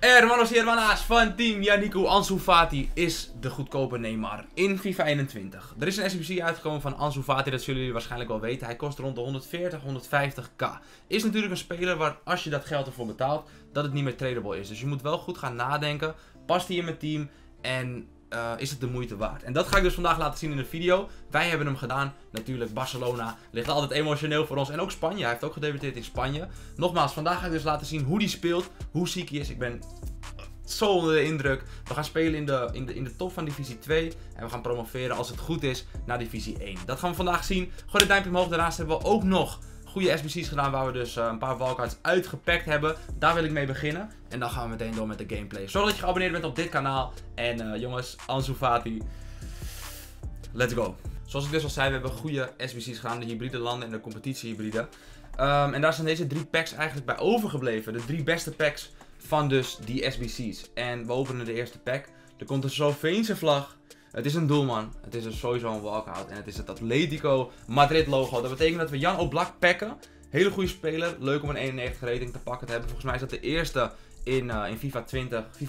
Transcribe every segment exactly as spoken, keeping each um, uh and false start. Hermanos y hermanas van team Yannico, Ansu Fati is de goedkope Neymar in FIFA eenentwintig. Er is een S B C uitgekomen van Ansu Fati, dat zullen jullie waarschijnlijk wel weten. Hij kost rond de honderdveertig, honderdvijftigduizend. Is natuurlijk een speler waar, als je dat geld ervoor betaalt, dat het niet meer tradable is. Dus je moet wel goed gaan nadenken, past hij in mijn team en uh, is het de moeite waard? En dat ga ik dus vandaag laten zien in de video. Wij hebben hem gedaan, natuurlijk Barcelona ligt altijd emotioneel voor ons. En ook Spanje, hij heeft ook gedebuteerd in Spanje. Nogmaals, vandaag ga ik dus laten zien hoe die speelt, hoe ziek hij is. Ik ben zo onder de indruk. We gaan spelen in de, in de, in de top van divisie twee. En we gaan promoveren, als het goed is, naar divisie één. Dat gaan we vandaag zien. Gooi een duimpje omhoog. Daarnaast hebben we ook nog goede S B C's gedaan, waar we dus uh, een paar wildcards uitgepakt hebben. Daar wil ik mee beginnen. En dan gaan we meteen door met de gameplay. Zorg dat je geabonneerd bent op dit kanaal. En uh, jongens, Ansu Fati, let's go. Zoals ik dus al zei, we hebben goede S B C's gedaan. De hybride landen en de competitiehybride. Um, en daar zijn deze drie packs eigenlijk bij overgebleven. De drie beste packs van dus die S B C's. En we openen de eerste pack. Er komt een Sloveense vlag. Het is een doelman. Het is dus sowieso een walkout. En het is het Atletico Madrid logo. Dat betekent dat we Jan Oblak pakken. Hele goede speler. Leuk om een eenennegentig rating te pakken te hebben. Volgens mij is dat de eerste in, uh, in FIFA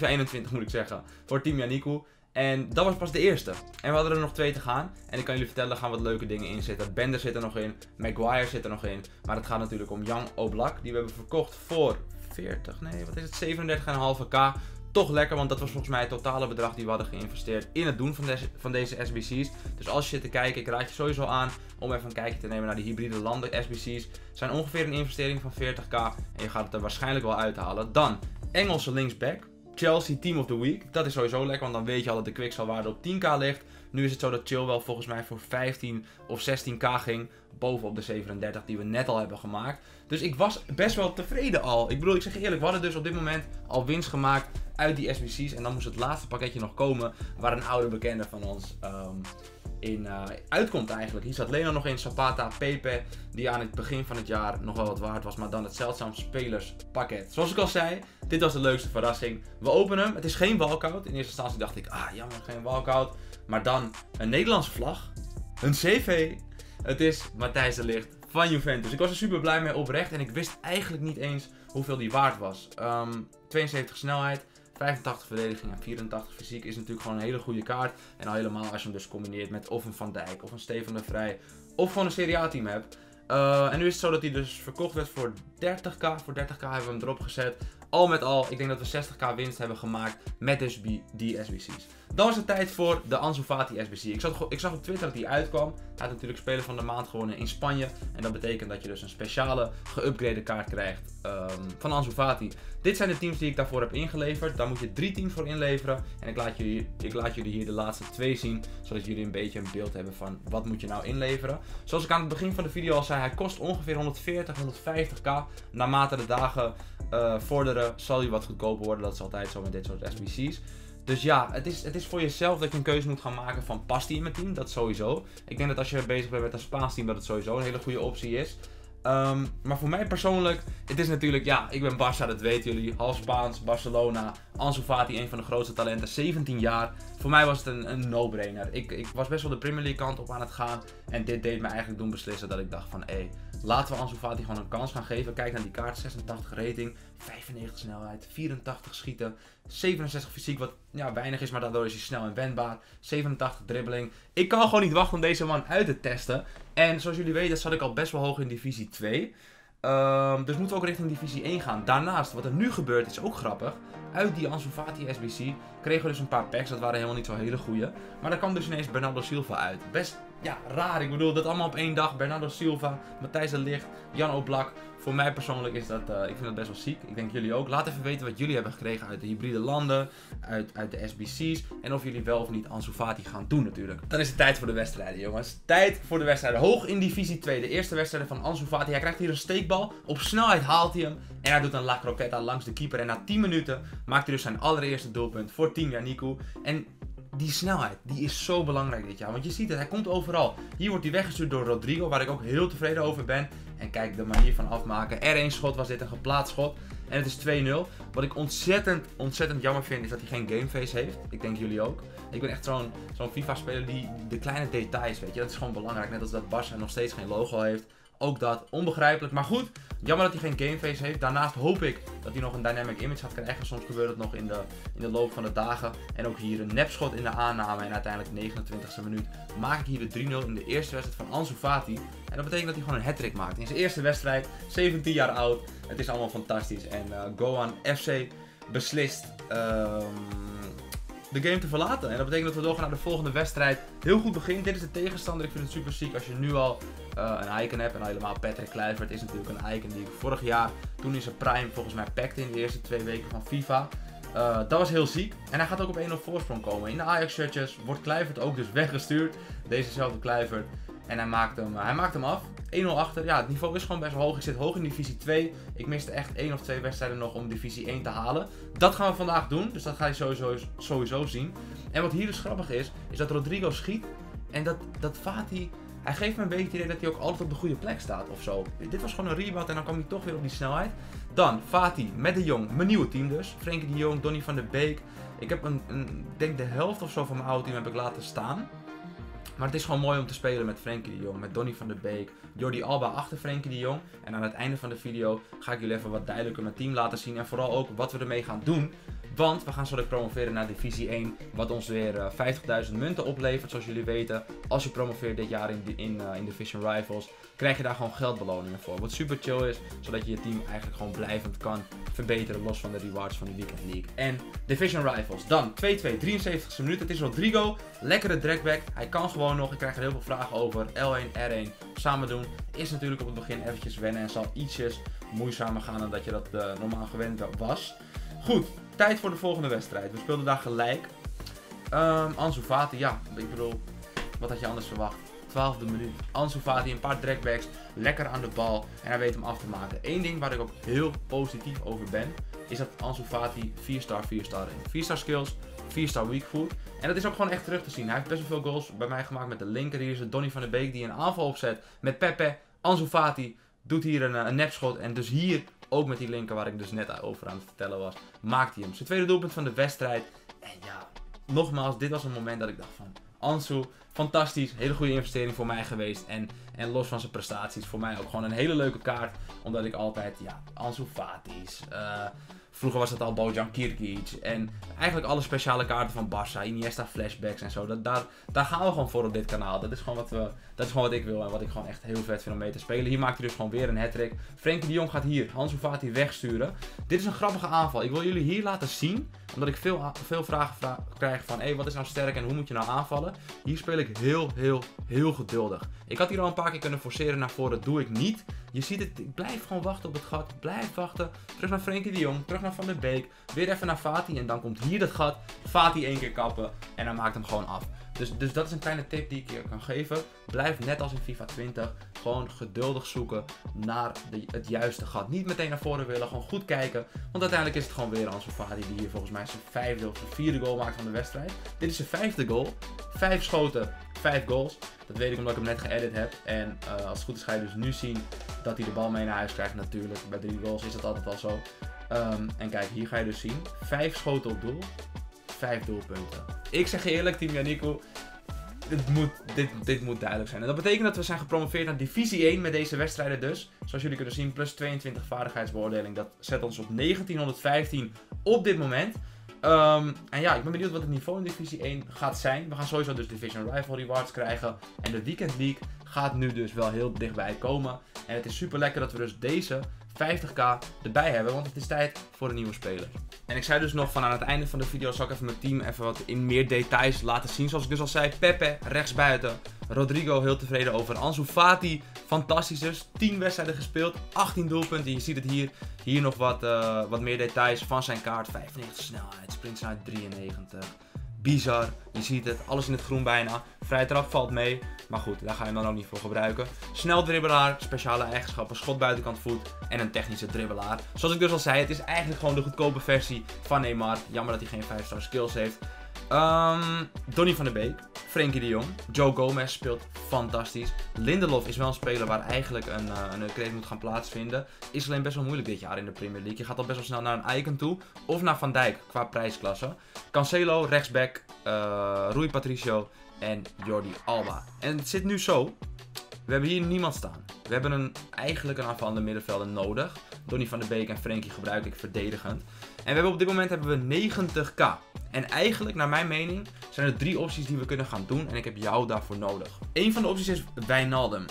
eenentwintig moet ik zeggen. Voor team Yannico. En dat was pas de eerste. En we hadden er nog twee te gaan. En ik kan jullie vertellen, er gaan wat leuke dingen in zitten. Bender zit er nog in. Maguire zit er nog in. Maar het gaat natuurlijk om Jan Oblak. Die we hebben verkocht voor veertig. Nee, wat is het? zevenendertig komma vijf k. Toch lekker, want dat was volgens mij het totale bedrag die we hadden geïnvesteerd in het doen van, de, van deze S B C's. Dus als je zit te kijken, ik raad je sowieso aan om even een kijkje te nemen naar die hybride landen S B C's. Zijn ongeveer een investering van veertig k en je gaat het er waarschijnlijk wel uithalen. Dan, Engelse linksback, Chelsea Team of the Week. Dat is sowieso lekker, want dan weet je al dat de kwikselwaarde op tien k ligt. Nu is het zo dat Chill wel volgens mij voor vijftien of zestien k ging. Bovenop de zevenendertig die we net al hebben gemaakt. Dus ik was best wel tevreden al. Ik bedoel, ik zeg eerlijk, we hadden dus op dit moment al winst gemaakt uit die S B C's. En dan moest het laatste pakketje nog komen. Waar een oude bekende van ons um, in uh, uitkomt eigenlijk. Hier zat Leno nog in, Zapata, Pepe. Die aan het begin van het jaar nog wel wat waard was. Maar dan het zeldzaam spelerspakket. Zoals ik al zei, dit was de leukste verrassing. We openen hem. Het is geen walkout. In eerste instantie dacht ik, ah jammer, geen walkout. Maar dan een Nederlandse vlag. Een C V. Het is Matthijs de Ligt van Juventus. Ik was er super blij mee oprecht. En ik wist eigenlijk niet eens hoeveel die waard was. Um, tweeënzeventig snelheid. vijfentachtig verdediging en vierentachtig fysiek is natuurlijk gewoon een hele goede kaart. En al helemaal als je hem dus combineert met of een Van Dijk of een Steven de Vrij of gewoon een Serie A team hebt. Uh, en nu is het zo dat hij dus verkocht werd voor dertig k. Voor dertig k hebben we hem erop gezet. Al met al, ik denk dat we zestig k winst hebben gemaakt met dus die S B C's. Dan was het tijd voor de Ansu Fati S B C. Ik zag, ik zag op Twitter dat hij uitkwam. Hij had natuurlijk Speler van de Maand gewonnen in Spanje. En dat betekent dat je dus een speciale geüpgrade kaart krijgt um, van Ansu Fati. Dit zijn de teams die ik daarvoor heb ingeleverd. Daar moet je drie teams voor inleveren. En ik laat jullie, ik laat jullie hier de laatste twee zien. Zodat jullie een beetje een beeld hebben van wat moet je nou inleveren. Zoals ik aan het begin van de video al zei, hij kost ongeveer honderdveertig, honderdvijftig k. Naarmate de dagen uh, vorderen zal hij wat goedkoper worden. Dat is altijd zo met dit soort S B C's. Dus ja, het is, het is voor jezelf dat je een keuze moet gaan maken van past hij in mijn team? Dat sowieso. Ik denk dat als je bezig bent met een Spaans team dat het sowieso een hele goede optie is. Um, maar voor mij persoonlijk, het is natuurlijk, ja, ik ben Barça, dat weten jullie. Half Spaans, Barcelona, Ansu Fati, een van de grootste talenten, zeventien jaar. Voor mij was het een, een no-brainer. Ik, ik was best wel de Premier League kant op aan het gaan. En dit deed me eigenlijk doen beslissen dat ik dacht van, hé, hey, laten we Ansu Fati gewoon een kans gaan geven. Kijk naar die kaart, zesentachtig rating, vijfennegentig snelheid, vierentachtig schieten, zevenenzestig fysiek, wat ja, weinig is, maar daardoor is hij snel en wendbaar. zevenentachtig dribbeling. Ik kan gewoon niet wachten om deze man uit te testen. En zoals jullie weten zat ik al best wel hoog in divisie twee. Um, dus moeten we ook richting divisie één gaan. Daarnaast, wat er nu gebeurt is ook grappig. Uit die Ansu Fati S B C kregen we dus een paar packs. Dat waren helemaal niet zo hele goede. Maar daar kwam dus ineens Bernardo Silva uit. Best ja, raar. Ik bedoel, dat allemaal op één dag. Bernardo Silva, Matthijs de Ligt, Jan Oblak. Voor mij persoonlijk is dat, uh, ik vind dat best wel ziek. Ik denk jullie ook. Laat even weten wat jullie hebben gekregen uit de hybride landen. Uit, uit de S B C's. En of jullie wel of niet Ansu Fati gaan doen natuurlijk. Dan is het tijd voor de wedstrijden, jongens. Tijd voor de wedstrijden. Hoog in divisie twee. De eerste wedstrijd van Ansu Fati. Hij krijgt hier een steekbal. Op snelheid haalt hij hem. En hij doet een la croqueta langs de keeper. En na tien minuten maakt hij dus zijn allereerste doelpunt voor team Yannico. En die snelheid, die is zo belangrijk dit jaar. Want je ziet het, hij komt overal. Hier wordt hij weggestuurd door Rodrigo, waar ik ook heel tevreden over ben. En kijk de manier van afmaken. Er één schot was dit, een geplaatst schot. En het is twee nul. Wat ik ontzettend, ontzettend jammer vind, is dat hij geen gameface heeft. Ik denk jullie ook. Ik ben echt zo'n zo'n FIFA-speler die de kleine details, weet je. Dat is gewoon belangrijk. Net als dat Barça nog steeds geen logo heeft. Ook dat onbegrijpelijk. Maar goed, jammer dat hij geen gameface heeft. Daarnaast hoop ik dat hij nog een dynamic image gaat krijgen. Soms gebeurt het nog in de, in de loop van de dagen. En ook hier een nepschot in de aanname. En uiteindelijk negenentwintigste minuut maak ik hier de drie nul in de eerste wedstrijd van Ansu Fati. En dat betekent dat hij gewoon een hattrick maakt. In zijn eerste wedstrijd, zeventien jaar oud. Het is allemaal fantastisch. En uh, Gohan F C beslist Um... de game te verlaten. En dat betekent dat we doorgaan naar de volgende wedstrijd. Heel goed begin. Dit is de tegenstander. Ik vind het super ziek als je nu al uh, een icon hebt. En helemaal Patrick Kluivert is natuurlijk een icon die ik vorig jaar, toen in zijn prime, volgens mij pakte in de eerste twee weken van FIFA. Uh, dat was heel ziek. En hij gaat ook op één nul voorsprong komen. In de Ajax-shirtjes wordt Kluivert ook dus weggestuurd. Dezezelfde Kluivert. En hij maakt hem, hij maakt hem af. één nul achter. Ja, het niveau is gewoon best wel hoog. Ik zit hoog in divisie twee. Ik miste echt één of twee wedstrijden nog om divisie één te halen. Dat gaan we vandaag doen. Dus dat ga je sowieso, sowieso zien. En wat hier dus grappig is, is dat Rodrigo schiet. En dat, dat Fati, hij geeft me een beetje het idee dat hij ook altijd op de goede plek staat of zo. Dit was gewoon een rebound en dan kwam hij toch weer op die snelheid. Dan Fati met de Jong. Mijn nieuwe team dus. Frenkie de Jong, Donny van der Beek. Ik heb een, een, denk de helft of zo van mijn oude team heb ik laten staan. Maar het is gewoon mooi om te spelen met Frenkie de Jong, met Donny van der Beek, Jordi Alba achter Frenkie de Jong. En aan het einde van de video ga ik jullie even wat duidelijker mijn team laten zien en vooral ook wat we ermee gaan doen. Want we gaan zo promoveren naar divisie één, wat ons weer vijftigduizend munten oplevert. Zoals jullie weten, als je promoveert dit jaar in, in, uh, in Division Rivals, krijg je daar gewoon geldbeloningen voor. Wat super chill is, zodat je je team eigenlijk gewoon blijvend kan verbeteren, los van de rewards van de Weekend League. En Division Rivals, dan twee twee, drieënzeventigste minuut. Het is Rodrigo, lekkere dragback. Hij kan gewoon nog, ik krijg er heel veel vragen over. L één, R één, samen doen. Is natuurlijk op het begin eventjes wennen en zal ietsjes moeizamer gaan dan dat je dat uh, normaal gewend was. Goed. Tijd voor de volgende wedstrijd. We speelden daar gelijk. Um, Ansu Fati, ja, ik bedoel, wat had je anders verwacht? twaalfde minuut. Ansu Fati, een paar dragbacks, lekker aan de bal en hij weet hem af te maken. Eén ding waar ik ook heel positief over ben, is dat Ansu Fati vier star, vier star heeft. vier star skills, vier star weak foot. En dat is ook gewoon echt terug te zien. Hij heeft best wel veel goals bij mij gemaakt met de linker. Hier is het Donny van der Beek die een aanval opzet met Pepe. Ansu Fati doet hier een, een nepschot en dus hier, ook met die linker waar ik dus net over aan het vertellen was, maakt hij hem. Zijn tweede doelpunt van de wedstrijd. En ja, nogmaals, dit was een moment dat ik dacht van Ansu, fantastisch. Hele goede investering voor mij geweest. En, en los van zijn prestaties, voor mij ook gewoon een hele leuke kaart. Omdat ik altijd, ja, Ansu Fati's. Uh, vroeger was dat al Bojan Kirkic. En eigenlijk alle speciale kaarten van Barça, Iniesta flashbacks en zo. Dat, daar, daar gaan we gewoon voor op dit kanaal. Dat is gewoon wat we, dat is gewoon wat ik wil en wat ik gewoon echt heel vet vind om mee te spelen. Hier maakt hij dus gewoon weer een hattrick. Frenkie de Jong gaat hier Ansu Fati wegsturen. Dit is een grappige aanval. Ik wil jullie hier laten zien. Omdat ik veel, veel vragen vra krijg van, hé, hey, wat is nou sterk en hoe moet je nou aanvallen? Hier speel ik heel, heel, heel geduldig. Ik had hier al een paar keer kunnen forceren naar voren. Dat doe ik niet. Je ziet het, ik blijf gewoon wachten op het gat. Blijf wachten. Terug naar Frenkie de Jong. Terug naar Van der Beek. Weer even naar Fati. En dan komt hier dat gat. Fati één keer kappen. En dan maakt hem gewoon af. Dus, dus dat is een kleine tip die ik je kan geven. Blijf net als in FIFA twintig gewoon geduldig zoeken naar de, het juiste gat. Niet meteen naar voren willen, gewoon goed kijken. Want uiteindelijk is het gewoon weer Ansu Fati die hier volgens mij zijn vijfde of zijn vierde goal maakt van de wedstrijd. Dit is zijn vijfde goal. Vijf schoten, vijf goals. Dat weet ik omdat ik hem net geëdit heb. En uh, als het goed is ga je dus nu zien dat hij de bal mee naar huis krijgt natuurlijk. Bij drie goals is dat altijd al zo. Um, en kijk, hier ga je dus zien. Vijf schoten op doel. Vijf doelpunten. Ik zeg je eerlijk, team Janico, dit moet, dit, dit moet duidelijk zijn. En dat betekent dat we zijn gepromoveerd naar divisie één met deze wedstrijden dus. Zoals jullie kunnen zien, plus tweeëntwintig vaardigheidsbeoordeling. Dat zet ons op negentienhonderdvijftien op dit moment. Um, en ja, ik ben benieuwd wat het niveau in divisie één gaat zijn. We gaan sowieso dus Division Rival Rewards krijgen. En de Weekend League gaat nu dus wel heel dichtbij komen. En het is super lekker dat we dus deze vijftigduizend erbij hebben, want het is tijd voor een nieuwe speler. En ik zei dus nog van aan het einde van de video zal ik even mijn team even wat in meer details laten zien. Zoals ik dus al zei, Pepe rechtsbuiten, Rodrigo heel tevreden over, Ansu Fati fantastisch dus, tien wedstrijden gespeeld, achttien doelpunten. Je ziet het hier, hier nog wat, uh, wat meer details van zijn kaart, vijfennegentig snelheid, sprintsnelheid drieënnegentig. Bizar, je ziet het, alles in het groen bijna. Vrije trap valt mee, maar goed, daar ga je hem dan ook niet voor gebruiken. Snel dribbelaar, speciale eigenschappen, schot buitenkant voet en een technische dribbelaar. Zoals ik dus al zei, het is eigenlijk gewoon de goedkope versie van Neymar. Jammer dat hij geen vijf star skills heeft. Um, Donny van der Beek, Frenkie de Jong, Joe Gomez speelt fantastisch. Lindelof is wel een speler waar eigenlijk een, uh, een upgrade moet gaan plaatsvinden. Is alleen best wel moeilijk dit jaar in de Premier League. Je gaat al best wel snel naar een icon toe of naar Van Dijk qua prijsklasse. Cancelo, rechtsback, uh, Rui Patricio en Jordi Alba. En het zit nu zo, we hebben hier niemand staan. We hebben een, eigenlijk een aanvallende middenvelder nodig. Donny van der Beek en Frenkie gebruik ik verdedigend. En we hebben op dit moment hebben we negentig k. En eigenlijk, naar mijn mening, zijn er drie opties die we kunnen gaan doen. En ik heb jou daarvoor nodig. Eén van de opties is Wijnaldum.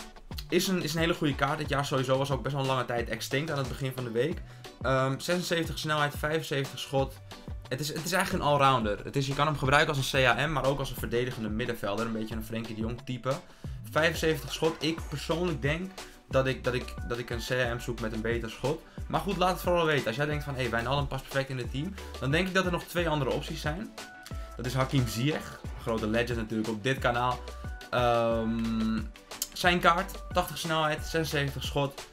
Is een, is een hele goede kaart. Dit jaar sowieso was ook best wel een lange tijd extinct aan het begin van de week. Um, zesenzeventig snelheid, vijfenzeventig schot. Het is, het is eigenlijk een allrounder. Het is, je kan hem gebruiken als een C A M, maar ook als een verdedigende middenvelder. Een beetje een Frenkie de Jong type. vijfenzeventig schot. Ik persoonlijk denk dat ik, dat ik, dat ik een C A M zoek met een beter schot. Maar goed, laat het vooral weten. Als jij denkt van, hé, hey, Wijnaldum past perfect in het team. Dan denk ik dat er nog twee andere opties zijn. Dat is Hakim Ziyech. Grote legend natuurlijk op dit kanaal. Um, zijn kaart, tachtig snelheid, zesenzeventig schot.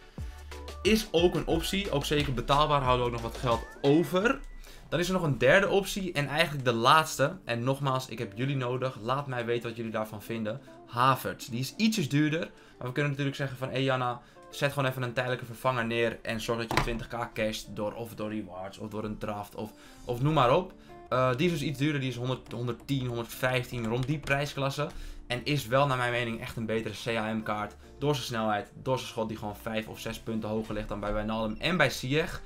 Is ook een optie. Ook zeker betaalbaar. Houden we ook nog wat geld over. Dan is er nog een derde optie en eigenlijk de laatste. En nogmaals, ik heb jullie nodig. Laat mij weten wat jullie daarvan vinden. Havertz, die is ietsjes duurder. Maar we kunnen natuurlijk zeggen van, hé hey Janna, zet gewoon even een tijdelijke vervanger neer. En zorg dat je twintig k casht door, of door rewards, of door een draft, of, of noem maar op. Uh, die is dus iets duurder, die is honderd, honderdtien, honderdvijftien, rond die prijsklasse. En is wel naar mijn mening echt een betere C A M kaart. Door zijn snelheid, door zijn schot die gewoon vijf of zes punten hoger ligt dan bij Wijnaldum en bij Ziyech.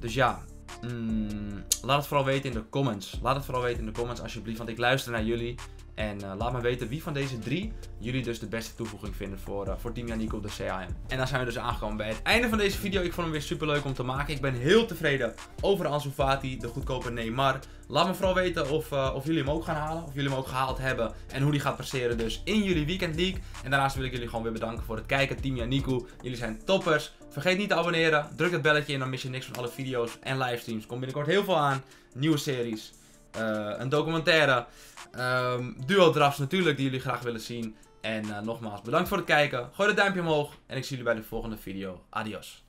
Dus ja... Mm, laat het vooral weten in de comments. Laat het vooral weten in de comments alsjeblieft, want ik luister naar jullie. En uh, laat me weten wie van deze drie jullie dus de beste toevoeging vinden voor, uh, voor Team Yannick op de C A M. En dan zijn we dus aangekomen bij het einde van deze video. Ik vond hem weer super leuk om te maken. Ik ben heel tevreden over Ansu Fati, de goedkope Neymar. Laat me vooral weten of, uh, of jullie hem ook gaan halen. Of jullie hem ook gehaald hebben. En hoe die gaat presteren dus in jullie Weekend League. En daarnaast wil ik jullie gewoon weer bedanken voor het kijken. Team Yannick, jullie zijn toppers. Vergeet niet te abonneren. Druk het belletje in, dan mis je niks van alle video's en livestreams. Komt binnenkort heel veel aan. Nieuwe series. Uh, een documentaire. Um, duo drafts natuurlijk die jullie graag willen zien. En uh, nogmaals bedankt voor het kijken. Gooi een duimpje omhoog. En ik zie jullie bij de volgende video. Adios.